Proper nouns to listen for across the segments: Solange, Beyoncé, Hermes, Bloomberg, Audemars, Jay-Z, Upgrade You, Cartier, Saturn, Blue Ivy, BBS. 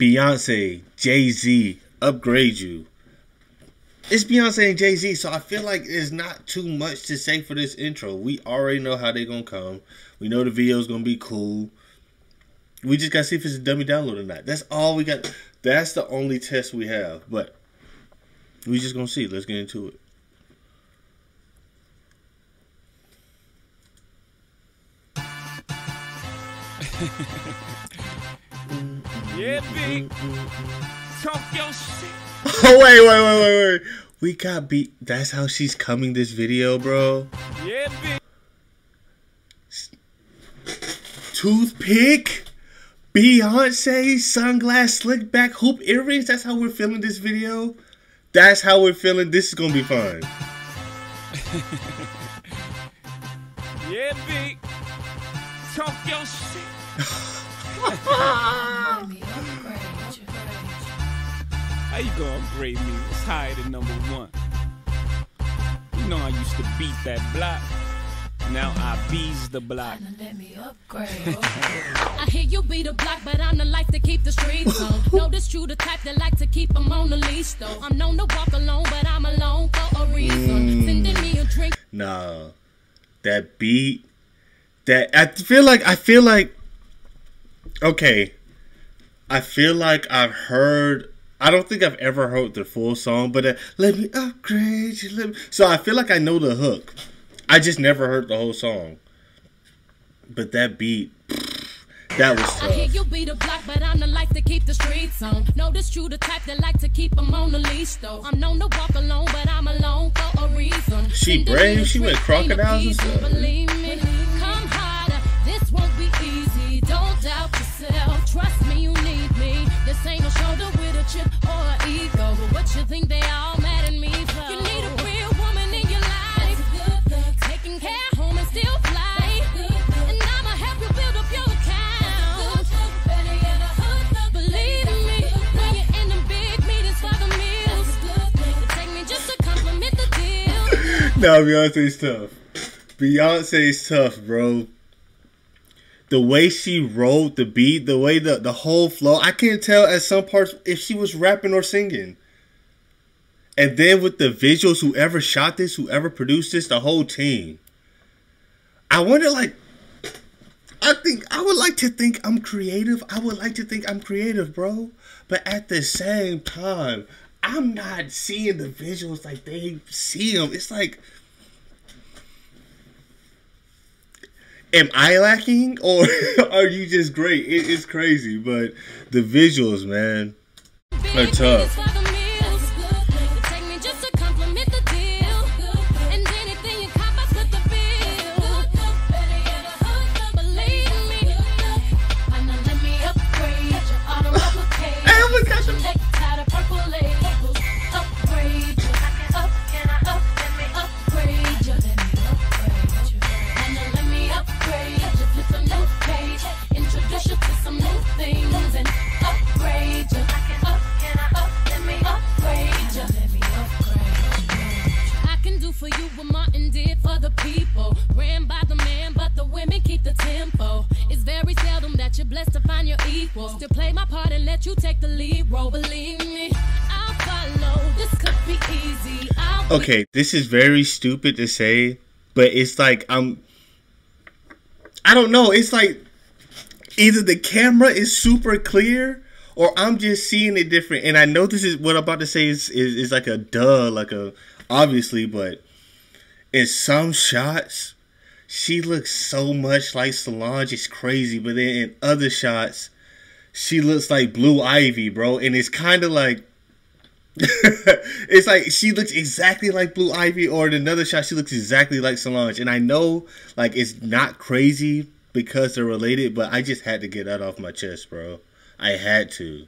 Beyonce, Jay-Z, upgrade you. It's Beyonce and Jay-Z, so I feel like there's not too much to say for this intro. We already know how they're going to come. We know the video's going to be cool. We just got to see if it's a dummy download or not. That's all we got. That's the only test we have, but we just going to see. Let's get into it. Yeah, B. Talk your shit. Oh, wait. We got beat. That's how she's coming this video, bro. Yeah, B. Toothpick, Beyonce, sunglass, slick back, hoop earrings. That's how we're feeling this video. That's how we're feeling. This is going to be fun. Yeah, B. Talk your shit. How you gonna upgrade me? It's higher than #1. You know I used to beat that block. Now I bees the block. Let me upgrade. I hear you beat the block, but I'm the life to keep the streets on. Notice you the type that like to keep them on the leash, though. I'm known to walk alone, but I'm alone for a reason. Sending me a drink. Nah, that beat. That I feel like. Okay, I feel like I've heard, I don't think I've ever heard the full song, but let me upgrade you, so I feel like I know the hook. I just never heard the whole song. But that beat, that was tough. I hear you beat a block, but I'm the life to keep the streets on. Notice you the type that like to keep them on the leash, though. I'm known to walk alone, but I'm alone for a reason. She brave, she went crocodiles and stuff. Believe me, come harder, this won't be easy, don't doubt yourself, trust me, you need me. This ain't no shoulder with a chip or an ego, but what you think they all mad at me for? You need a real woman in your life, taking care home and still fly, and I'ma help you build up your account, believe me, when you're in them big meetings for the meals, take me just to compliment the deal. No, Beyonce's tough. Beyonce's tough, bro. The way she rolled the beat, the way the whole flow, I can't tell at some parts if she was rapping or singing. And then with the visuals, whoever shot this, whoever produced this, the whole team. I wonder, like, I would like to think I'm creative, bro. But at the same time, I'm not seeing the visuals like they see them. It's like, am I lacking, or are you just great? It is crazy, but the visuals, man, are tough. To play my part and let you take the lead role, believe me, I'll follow. This could be easy. Okay, this is very stupid to say, but it's like I don't know, it's like either the camera is super clear or I'm just seeing it different. And I know this is what I'm about to say is like a duh, like a obviously, but in some shots she looks so much like Solange, it's crazy, but then in other shots she looks like Blue Ivy, bro, and it's kind of like, it's like she looks exactly like Blue Ivy, or in another shot she looks exactly like Solange, and I know, like, it's not crazy because they're related, but I just had to get that off my chest, bro. I had to.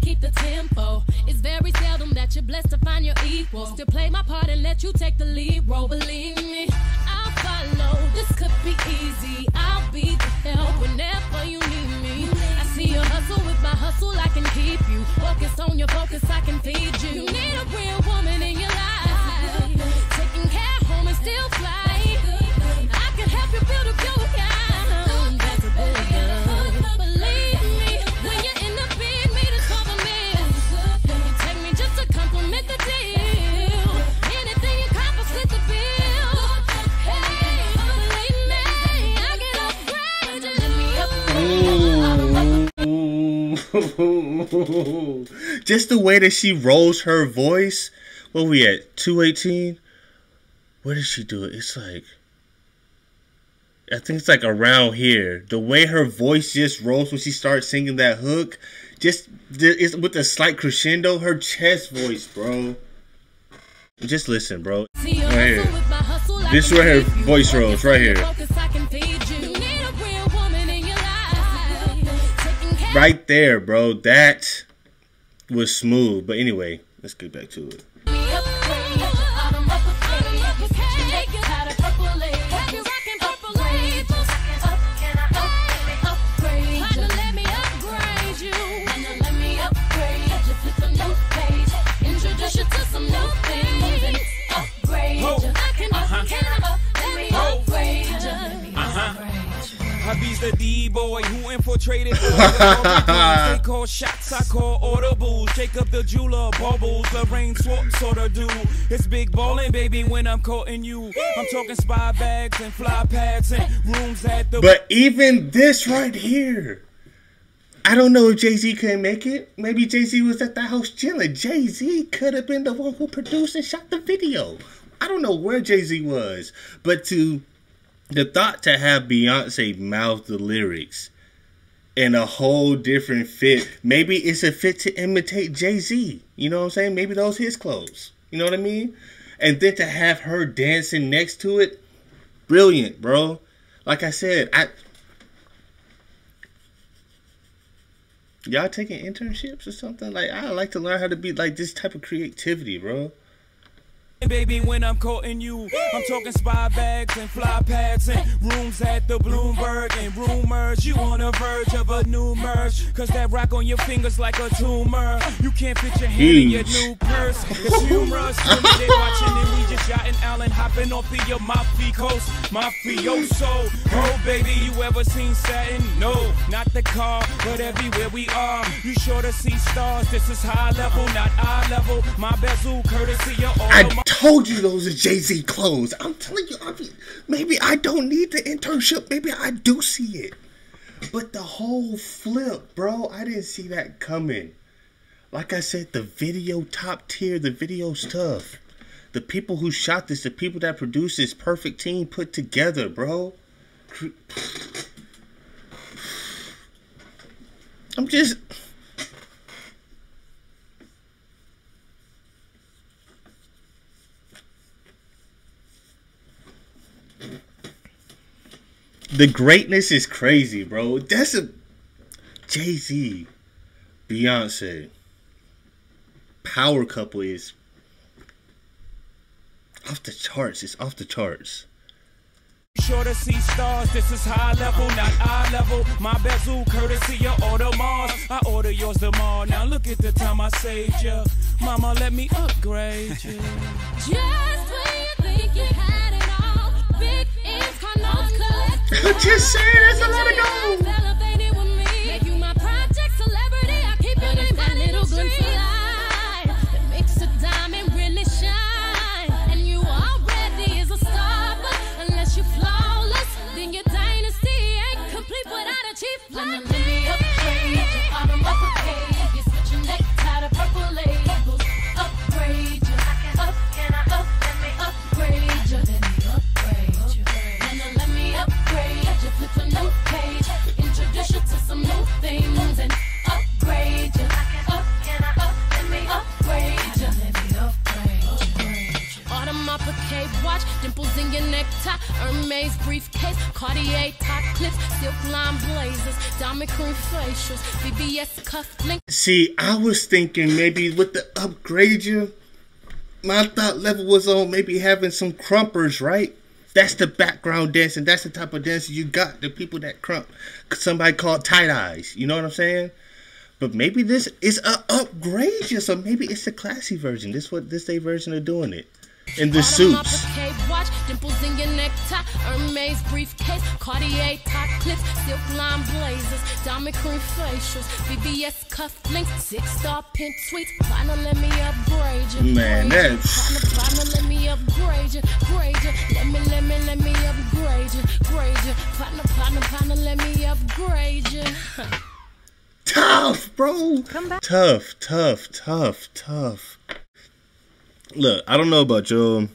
Keep the tempo. It's very seldom that you're blessed to find your equals. To play my part and let you take the lead role, believe me, I'll follow. This could be easy. I'll be the help whenever you need me. I see your hustle, with my hustle I can keep you. Focus on your focus, I can feed you. You need a real woman in your life, taking care home and still fly. I can help you build a your account. Believe me, when you're in the big meter. Just the way that she rolls her voice. What we at? 218? What did she do? It's like, I think it's like around here. The way her voice just rolls when she starts singing that hook. Just it's with a slight crescendo. Her chest voice, bro. Just listen, bro. Right here. This is where her voice rolls. Right here. Right there, bro. That was smooth. But anyway, let's get back to it. Hubby's the D-boy who infiltrated all they call shots, I call audibles. Shake up the jeweler, bubbles, the rain swap sort of do. It's big ballin', baby, when I'm courting you. I'm talking spy bags and fly pads and rooms at the... But even this right here, I don't know if Jay-Z couldn't make it. Maybe Jay-Z was at the house chilling. Jay-Z could have been the one who produced and shot the video. I don't know where Jay-Z was, but to... The thought to have Beyonce mouth the lyrics in a whole different fit. Maybe it's a fit to imitate Jay-Z. You know what I'm saying? Maybe those his clothes. You know what I mean? And then to have her dancing next to it. Brilliant, bro. Like I said, y'all taking internships or something? Like, I like to learn how to be like this type of creativity, bro. Baby, when I'm courting you, I'm talking spy bags and fly pads and rooms at the Bloomberg and rumors. You on the verge of a new merge, cause that rock on your fingers like a tumor. You can't fit your hand in your new purse. It's humorous when they watching and we just yachting, Allen hopping off the your mafia coast, mafioso. Oh baby, you ever seen Saturn? No, not the car, but everywhere we are, you sure to see stars. This is high level, not eye level. My bezel, courtesy of all. Told you those are Jay-Z clothes. I'm telling you, maybe I don't need the internship. Maybe I do see it. But the whole flip, bro, I didn't see that coming. Like I said, the video top tier, the video's tough. The people who shot this, the people that produced this, perfect team put together, bro. I'm just... The greatness is crazy, bro. That's a Jay-Z, Beyonce power couple is off the charts. It's off the charts. Sure to see stars, this is high level, not eye level. My bezel, courtesy of Audemars. I order yours tomorrow. Now look at the time I saved ya. Mama, let me upgrade you. Just when you think you had it all, big ends come on collect. Just saying, that's a lot of gold. Dimples in your necktie, Hermes briefcase, Cartier top clips, silk line blazers, diamond cream facials, BBS cufflinks. See, I was thinking maybe with the upgrade you, my thought level was on maybe having some crumpers, right? That's the background dancing. That's the type of dancing you got. The people that crump, somebody called tight eyes. You know what I'm saying? But maybe this is a upgrade you, so maybe it's the classy version. This what this day version of doing it. In the suits. Watch, dimples in your necktie, Hermes briefcase, Cartier top clips, silk line blazers, diamond cream facials, BBS cufflinks, 6-star pin tweets. Partner, let me upgrade you. Man, that's. Partner, let me upgrade you. Grade you. Let me upgrade you. Grade you. Partner, let me upgrade you. Tough, bro. Come back. Tough. Look, I don't know about y'all,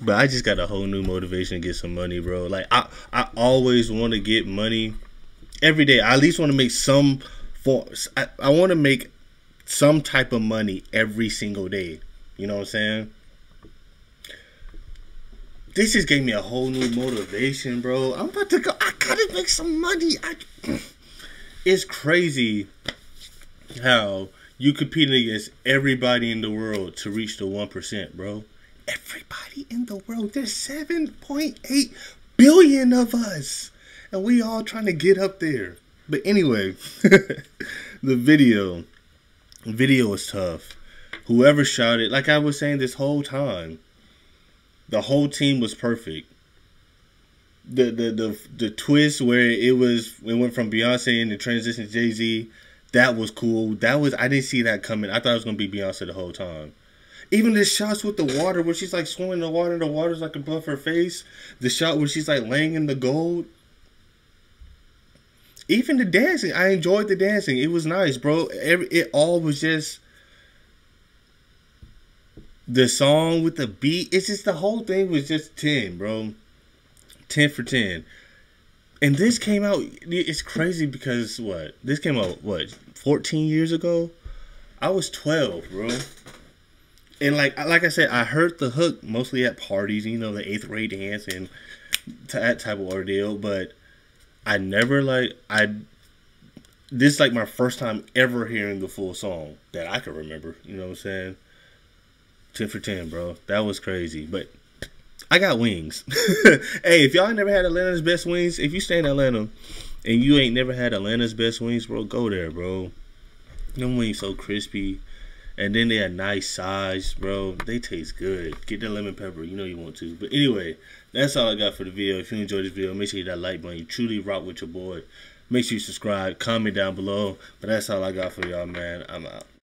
but I just got a whole new motivation to get some money, bro. Like, I always want to get money every day. I at least want to make some form. I want to make some type of money every single day. You know what I'm saying? This just gave me a whole new motivation, bro. I'm about to go. I gotta make some money. It's crazy how you competing against everybody in the world to reach the 1%, bro. Everybody in the world. There's 7.8 billion of us. And we all trying to get up there. But anyway, the video is tough. Whoever shouted, like I was saying this whole time, the whole team was perfect. The twist where it went from Beyonce and the transition to Jay-Z, that was cool. I didn't see that coming. I thought it was gonna be Beyonce the whole time. Even the shots with the water where she's like swimming in the water and the water's like above her face. The shot where she's like laying in the gold. Even the dancing, I enjoyed the dancing. It was nice, bro. It all was just the song with the beat. It's just the whole thing was just 10, bro. 10 for 10. And this came out, it's crazy because what? This came out, what, 14 years ago? I was 12, bro. And like I said, I heard the hook mostly at parties, you know, the eighth grade dance and that type of ordeal. But I never, this is like my first time ever hearing the full song that I can remember. You know what I'm saying? 10 for 10, bro. That was crazy. But I got wings. Hey, if y'all never had Atlanta's best wings, if you stay in Atlanta and you ain't never had Atlanta's best wings, bro, go there, bro. Them wings so crispy. And then they are nice size, bro. They taste good. Get the lemon pepper. You know you want to. But anyway, that's all I got for the video. If you enjoyed this video, make sure you hit that like button. You truly rock with your boy. Make sure you subscribe. Comment down below. But that's all I got for y'all, man. I'm out.